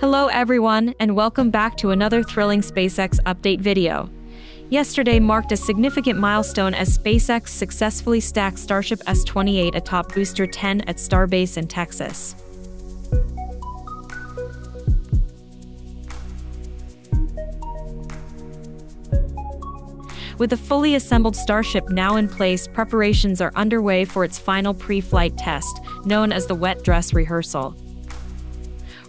Hello everyone, and welcome back to another thrilling SpaceX update video. Yesterday marked a significant milestone as SpaceX successfully stacked Starship S28 atop Booster 10 at Starbase in Texas. With the fully assembled Starship now in place, preparations are underway for its final pre-flight test, known as the wet dress rehearsal.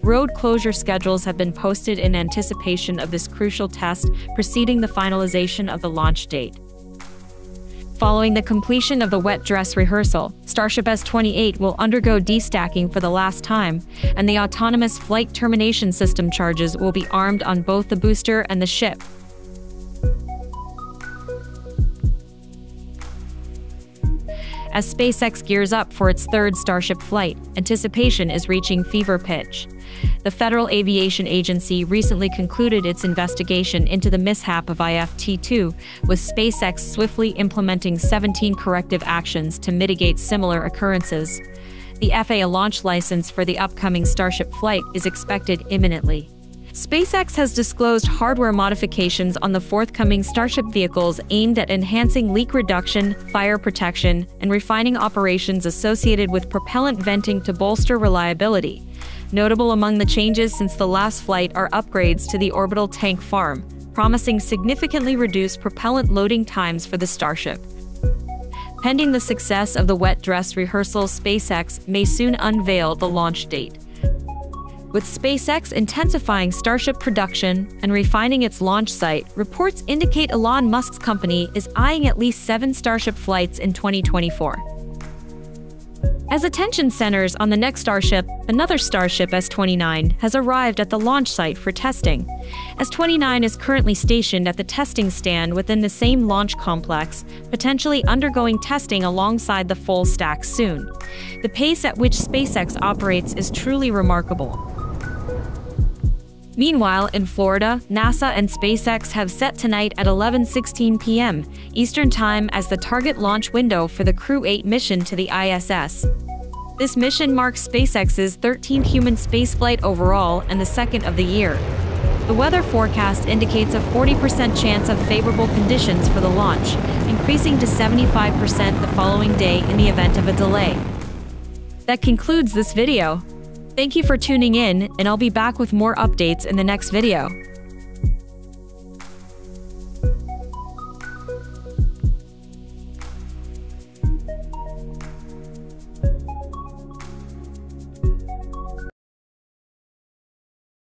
Road closure schedules have been posted in anticipation of this crucial test, preceding the finalization of the launch date. Following the completion of the wet dress rehearsal, Starship S28 will undergo destacking for the last time, and the autonomous flight termination system charges will be armed on both the booster and the ship. As SpaceX gears up for its third Starship flight, anticipation is reaching fever pitch. The Federal Aviation Agency recently concluded its investigation into the mishap of IFT-2, with SpaceX swiftly implementing 17 corrective actions to mitigate similar occurrences. The FAA launch license for the upcoming Starship flight is expected imminently. SpaceX has disclosed hardware modifications on the forthcoming Starship vehicles aimed at enhancing leak reduction, fire protection, and refining operations associated with propellant venting to bolster reliability. Notable among the changes since the last flight are upgrades to the orbital tank farm, promising significantly reduced propellant loading times for the Starship. Pending the success of the wet dress rehearsal, SpaceX may soon unveil the launch date. With SpaceX intensifying Starship production and refining its launch site, reports indicate Elon Musk's company is eyeing at least 7 Starship flights in 2024. As attention centers on the next Starship, another Starship S29 has arrived at the launch site for testing. S29 is currently stationed at the testing stand within the same launch complex, potentially undergoing testing alongside the full stack soon. The pace at which SpaceX operates is truly remarkable. Meanwhile, in Florida, NASA and SpaceX have set tonight at 11:16 p.m. Eastern Time as the target launch window for the Crew-8 mission to the ISS. This mission marks SpaceX's 13th human spaceflight overall and the second of the year. The weather forecast indicates a 40% chance of favorable conditions for the launch, increasing to 75% the following day in the event of a delay. That concludes this video. Thank you for tuning in, and I'll be back with more updates in the next video.